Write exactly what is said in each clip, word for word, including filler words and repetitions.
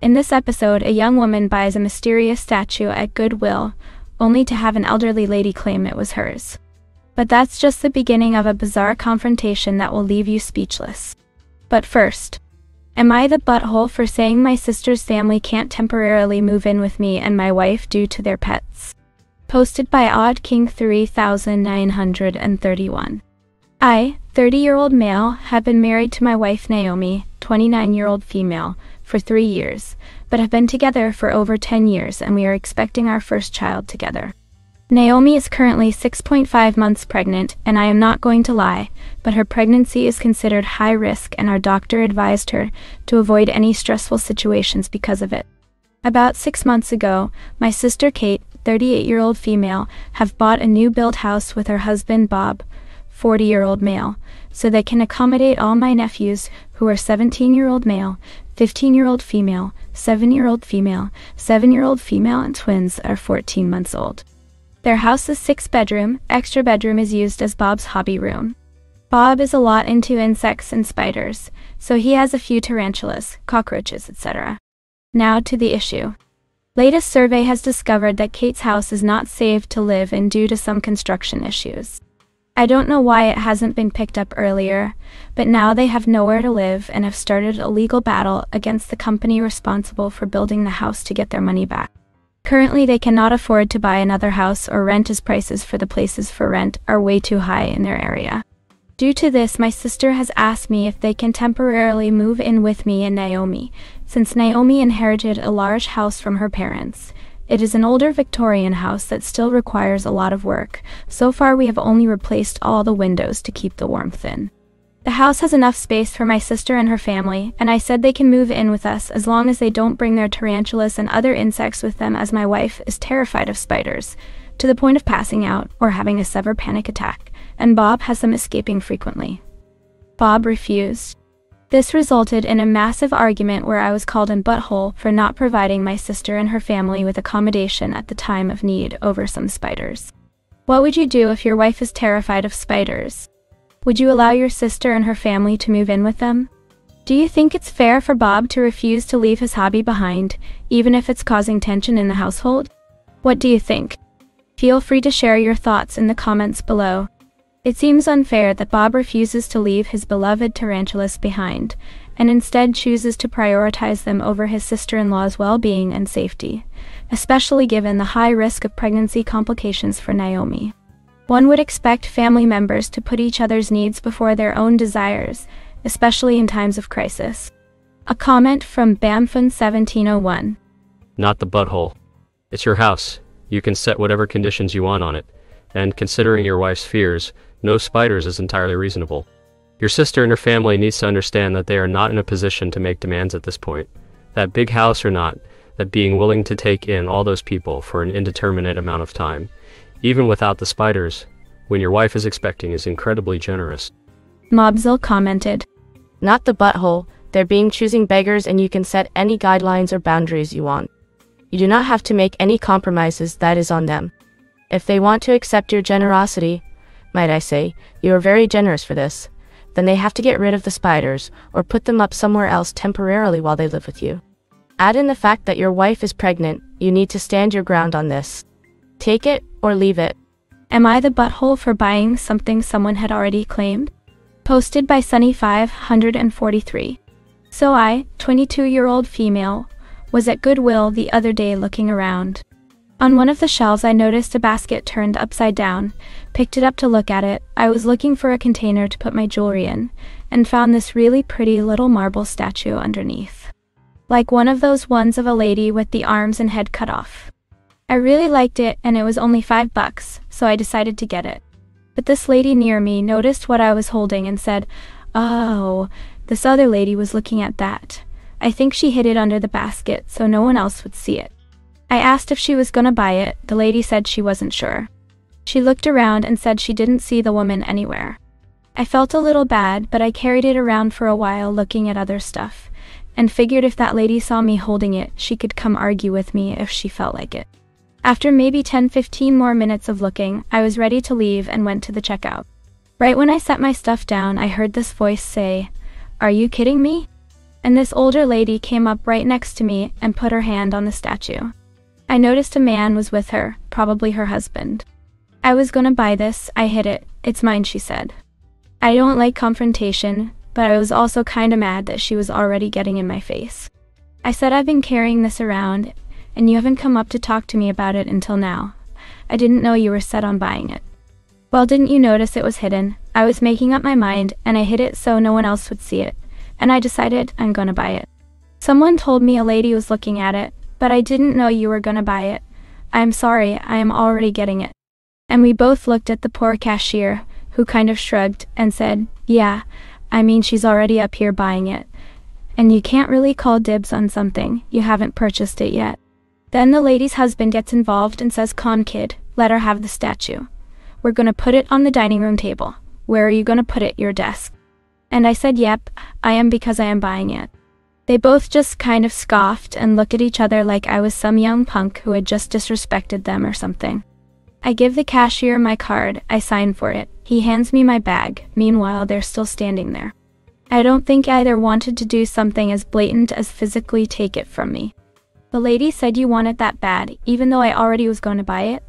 In this episode, a young woman buys a mysterious statue at Goodwill, only to have an elderly lady claim it was hers. But that's just the beginning of a bizarre confrontation that will leave you speechless. But first, am I the butthole for saying my sister's family can't temporarily move in with me and my wife due to their pets? Posted by Odd King three thousand nine hundred thirty-one. I, thirty-year-old male, have been married to my wife Naomi, twenty-nine-year-old female, for three years, but have been together for over ten years and we are expecting our first child together. Naomi is currently six point five months pregnant, and I am not going to lie, but her pregnancy is considered high risk and our doctor advised her to avoid any stressful situations because of it. About six months ago, my sister Kate, thirty-eight-year-old female, have bought a new build house with her husband Bob, forty-year-old male, so they can accommodate all my nephews, who are seventeen-year-old male, fifteen-year-old female, seven-year-old female, seven-year-old female, and twins are fourteen months old. Their house is six-bedroom, extra bedroom is used as Bob's hobby room. Bob is a lot into insects and spiders, so he has a few tarantulas, cockroaches, et cetera. Now to the issue. Latest survey has discovered that Kate's house is not safe to live in due to some construction issues. I don't know why it hasn't been picked up earlier, but now they have nowhere to live and have started a legal battle against the company responsible for building the house to get their money back. Currently, they cannot afford to buy another house or rent as prices for the places for rent are way too high in their area. Due to this, my sister has asked me if they can temporarily move in with me and Naomi, since Naomi inherited a large house from her parents. It is an older Victorian house that still requires a lot of work. So far, we have only replaced all the windows to keep the warmth in. The house has enough space for my sister and her family, and I said they can move in with us as long as they don't bring their tarantulas and other insects with them, as my wife is terrified of spiders, to the point of passing out or having a severe panic attack, and Bob has them escaping frequently. Bob refused. This resulted in a massive argument where I was called a butthole for not providing my sister and her family with accommodation at the time of need over some spiders. What would you do if your wife is terrified of spiders? Would you allow your sister and her family to move in with them? Do you think it's fair for Bob to refuse to leave his hobby behind, even if it's causing tension in the household? What do you think? Feel free to share your thoughts in the comments below. It seems unfair that Bob refuses to leave his beloved tarantulas behind, and instead chooses to prioritize them over his sister-in-law's well-being and safety, especially given the high risk of pregnancy complications for Naomi. One would expect family members to put each other's needs before their own desires, especially in times of crisis. A comment from Bamfun seventeen oh one. Not the butthole. It's your house. You can set whatever conditions you want on it. And considering your wife's fears, no spiders is entirely reasonable. Your sister and her family needs to understand that they are not in a position to make demands at this point. That big house or not, that being willing to take in all those people for an indeterminate amount of time, even without the spiders, when your wife is expecting is incredibly generous. Mobzel commented, Not the butthole, they're being choosing beggars and you can set any guidelines or boundaries you want. You do not have to make any compromises, that is on them. If they want to accept your generosity, might I say, you are very generous for this, then they have to get rid of the spiders or put them up somewhere else temporarily while they live with you. Add in the fact that your wife is pregnant, you need to stand your ground on this. Take it or leave it. Am I the butthole for buying something someone had already claimed? Posted by Sunny five forty-three. So I, twenty-two-year-old female, was at Goodwill the other day looking around. On one of the shelves I noticed a basket turned upside down, picked it up to look at it. I was looking for a container to put my jewelry in, and found this really pretty little marble statue underneath. Like one of those ones of a lady with the arms and head cut off. I really liked it and it was only five bucks, so I decided to get it. But this lady near me noticed what I was holding and said, "Oh, this other lady was looking at that. I think she hid it under the basket so no one else would see it." I asked if she was gonna buy it. The lady said she wasn't sure. She looked around and said she didn't see the woman anywhere. I felt a little bad, but I carried it around for a while looking at other stuff, and figured if that lady saw me holding it, she could come argue with me if she felt like it. After maybe ten to fifteen more minutes of looking, I was ready to leave and went to the checkout. Right when I set my stuff down, I heard this voice say, "Are you kidding me?" and this older lady came up right next to me and put her hand on the statue. I noticed a man was with her, probably her husband. I was gonna buy this, I hid it, it's mine, she said. I don't like confrontation, but I was also kinda mad that she was already getting in my face. I said, I've been carrying this around, and you haven't come up to talk to me about it until now. I didn't know you were set on buying it. Well, didn't you notice it was hidden? I was making up my mind, and I hid it so no one else would see it, and I decided I'm gonna buy it. Someone told me a lady was looking at it, but I didn't know you were gonna buy it. I'm sorry, I am already getting it. And we both looked at the poor cashier, who kind of shrugged and said, yeah, I mean she's already up here buying it. And you can't really call dibs on something, you haven't purchased it yet. Then the lady's husband gets involved and says, calm kid, let her have the statue. We're gonna put it on the dining room table. Where are you gonna put it? Your desk? And I said, yep, I am, because I am buying it. They both just kind of scoffed and looked at each other like I was some young punk who had just disrespected them or something. I give the cashier my card, I sign for it, he hands me my bag, meanwhile they're still standing there. I don't think either wanted to do something as blatant as physically take it from me. The lady said, you want it that bad, even though I already was going to buy it?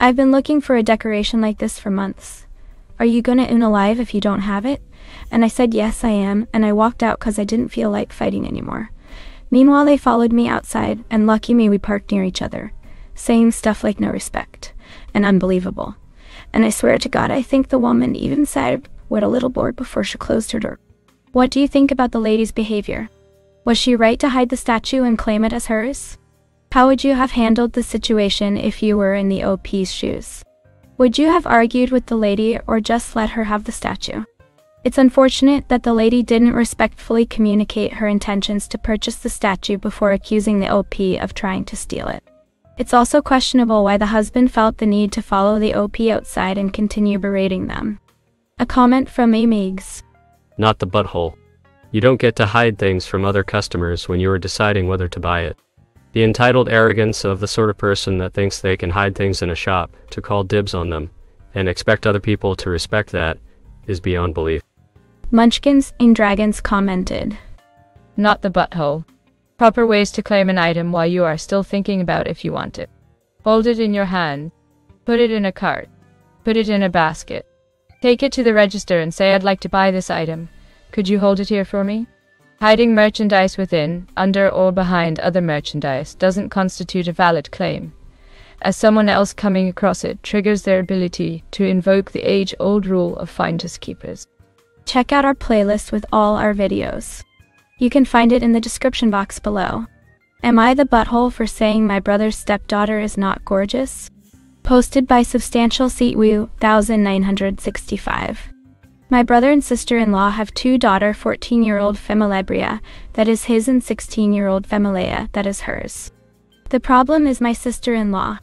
I've been looking for a decoration like this for months. Are you gonna own alive if you don't have it? And I said, yes, I am, and I walked out because I didn't feel like fighting anymore. Meanwhile, they followed me outside, and lucky me, we parked near each other, saying stuff like no respect, and unbelievable. And I swear to God, I think the woman even said, what a little bored, before she closed her door. What do you think about the lady's behavior? Was she right to hide the statue and claim it as hers? How would you have handled the situation if you were in the O P's shoes? Would you have argued with the lady or just let her have the statue? It's unfortunate that the lady didn't respectfully communicate her intentions to purchase the statue before accusing the O P of trying to steal it. It's also questionable why the husband felt the need to follow the O P outside and continue berating them. A comment from Amy Meigs. Not the butthole. You don't get to hide things from other customers when you are deciding whether to buy it. The entitled arrogance of the sort of person that thinks they can hide things in a shop, to call dibs on them, and expect other people to respect that, is beyond belief. Munchkins and Dragons commented. Not the butthole. Proper ways to claim an item while you are still thinking about if you want it. Hold it in your hand. Put it in a cart. Put it in a basket. Take it to the register and say, I'd like to buy this item. Could you hold it here for me? Hiding merchandise within, under, or behind other merchandise doesn't constitute a valid claim, as someone else coming across it triggers their ability to invoke the age-old rule of finders keepers. Check out our playlist with all our videos. You can find it in the description box below. Am I the butthole for saying my brother's stepdaughter is not gorgeous? Posted by Substantial Seatwoo nineteen sixty-five. My brother and sister-in-law have two daughter fourteen-year-old Femilebria, that is his, and sixteen-year-old Femalea, that is hers. The problem is my sister-in-law.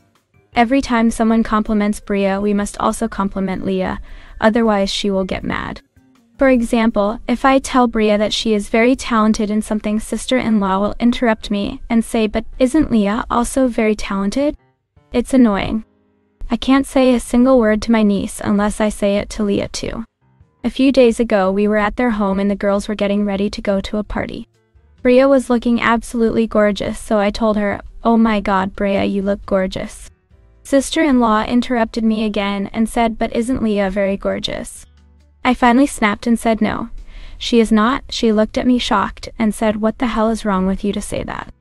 Every time someone compliments Bria, we must also compliment Leah, otherwise she will get mad. For example, if I tell Bria that she is very talented in something, sister-in-law will interrupt me and say, but isn't Leah also very talented? It's annoying. I can't say a single word to my niece unless I say it to Leah too. A few days ago, we were at their home and the girls were getting ready to go to a party. Bria was looking absolutely gorgeous, so I told her, oh my God, Bria, you look gorgeous. Sister-in-law interrupted me again and said, but isn't Leah very gorgeous? I finally snapped and said no, she is not. She looked at me shocked and said, what the hell is wrong with you to say that?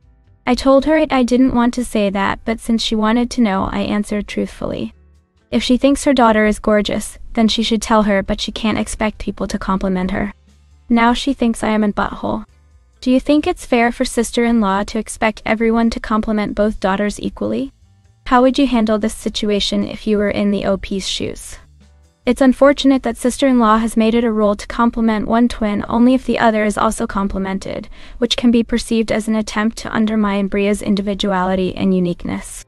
I told her I didn't want to say that, but since she wanted to know, I answered truthfully. If she thinks her daughter is gorgeous, then she should tell her, but she can't expect people to compliment her. Now she thinks I am a butthole. Do you think it's fair for sister-in-law to expect everyone to compliment both daughters equally? How would you handle this situation if you were in the O P's shoes? It's unfortunate that sister-in-law has made it a rule to compliment one twin only if the other is also complimented, which can be perceived as an attempt to undermine Bria's individuality and uniqueness.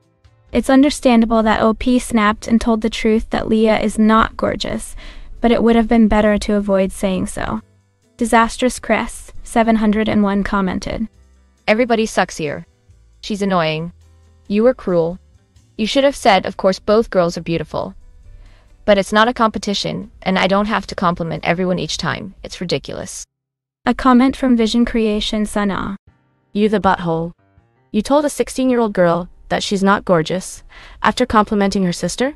It's understandable that O P snapped and told the truth that Leah is not gorgeous, but it would have been better to avoid saying so. Disastrous Chris, seven hundred one, commented. Everybody sucks here. She's annoying. You were cruel. You should have said, of course both girls are beautiful. But it's not a competition, and I don't have to compliment everyone each time. It's ridiculous. A comment from Vision Creation Sana. You the butthole. You told a sixteen-year-old girl that she's not gorgeous after complimenting her sister?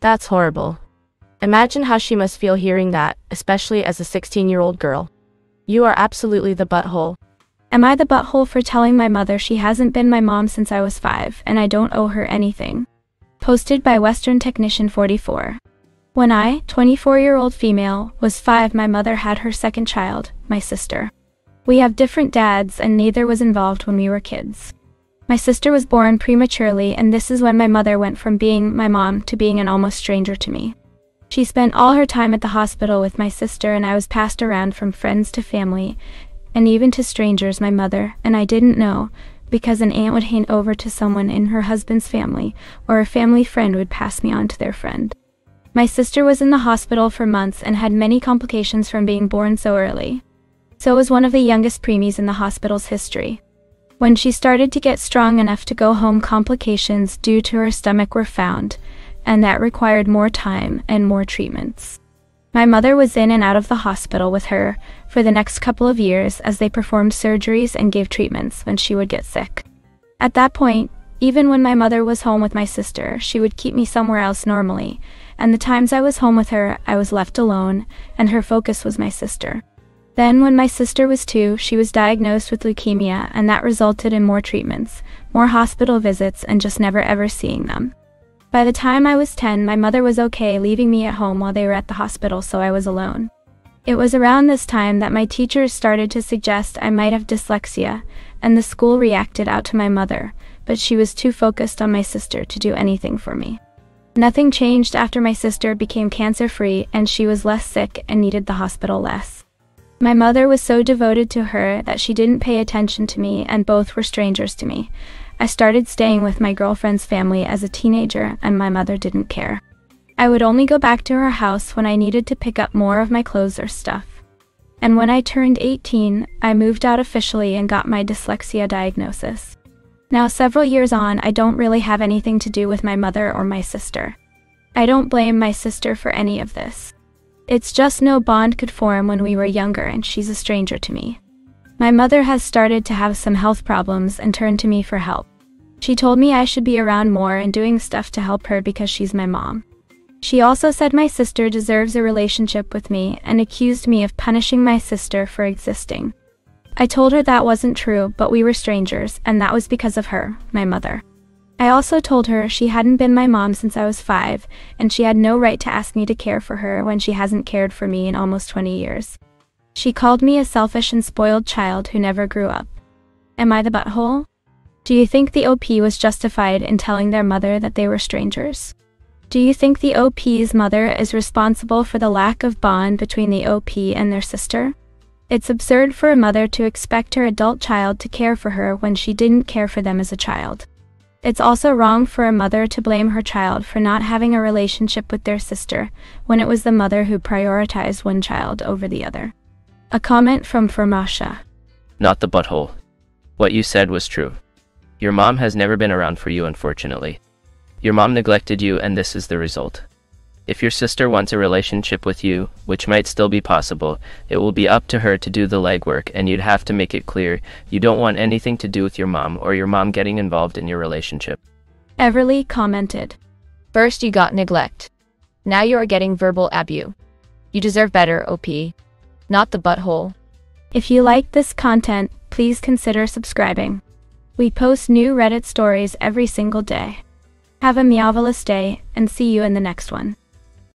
That's horrible. Imagine how she must feel hearing that, especially as a sixteen-year-old girl. You are absolutely the butthole. Am I the butthole for telling my mother she hasn't been my mom since I was five and I don't owe her anything? Posted by Western Technician forty-four. When I, twenty-four-year-old female, was five, my mother had her second child, my sister. We have different dads and neither was involved when we were kids. My sister was born prematurely and this is when my mother went from being my mom to being an almost stranger to me. She spent all her time at the hospital with my sister and I was passed around from friends to family, and even to strangers my mother and I didn't know, because an aunt would hand over to someone in her husband's family, or a family friend would pass me on to their friend. My sister was in the hospital for months and had many complications from being born so early. So was one of the youngest preemies in the hospital's history. When she started to get strong enough to go home, complications due to her stomach were found, and that required more time and more treatments. My mother was in and out of the hospital with her for the next couple of years as they performed surgeries and gave treatments when she would get sick. At that point, even when my mother was home with my sister, she would keep me somewhere else normally, and the times I was home with her, I was left alone, and her focus was my sister. Then when my sister was two, she was diagnosed with leukemia, and that resulted in more treatments, more hospital visits, and just never ever seeing them. By the time I was ten, my mother was okay leaving me at home while they were at the hospital, so I was alone. It was around this time that my teachers started to suggest I might have dyslexia, and the school reacted out to my mother, but she was too focused on my sister to do anything for me. Nothing changed after my sister became cancer-free and she was less sick and needed the hospital less. My mother was so devoted to her that she didn't pay attention to me, and both were strangers to me. I started staying with my girlfriend's family as a teenager and my mother didn't care. I would only go back to her house when I needed to pick up more of my clothes or stuff. And when I turned eighteen, I moved out officially and got my dyslexia diagnosis. Now several years on, I don't really have anything to do with my mother or my sister. I don't blame my sister for any of this. It's just no bond could form when we were younger and she's a stranger to me. My mother has started to have some health problems and turned to me for help. She told me I should be around more and doing stuff to help her because she's my mom. She also said my sister deserves a relationship with me and accused me of punishing my sister for existing. I told her that wasn't true, but we were strangers, and that was because of her, my mother. I also told her she hadn't been my mom since I was five, and she had no right to ask me to care for her when she hasn't cared for me in almost twenty years. She called me a selfish and spoiled child who never grew up. Am I the butthole? Do you think the O P was justified in telling their mother that they were strangers? Do you think the O P's mother is responsible for the lack of bond between the O P and their sister? It's absurd for a mother to expect her adult child to care for her when she didn't care for them as a child. It's also wrong for a mother to blame her child for not having a relationship with their sister when it was the mother who prioritized one child over the other. A comment from Masha. Not the butthole. What you said was true. Your mom has never been around for you, unfortunately. Your mom neglected you and this is the result. If your sister wants a relationship with you, which might still be possible, it will be up to her to do the legwork, and you'd have to make it clear you don't want anything to do with your mom or your mom getting involved in your relationship. Everly commented. First you got neglect. Now you are getting verbal abuse. You deserve better, O P. Not the butthole. If you like this content, please consider subscribing. We post new Reddit stories every single day. Have a meowvelous day, and see you in the next one.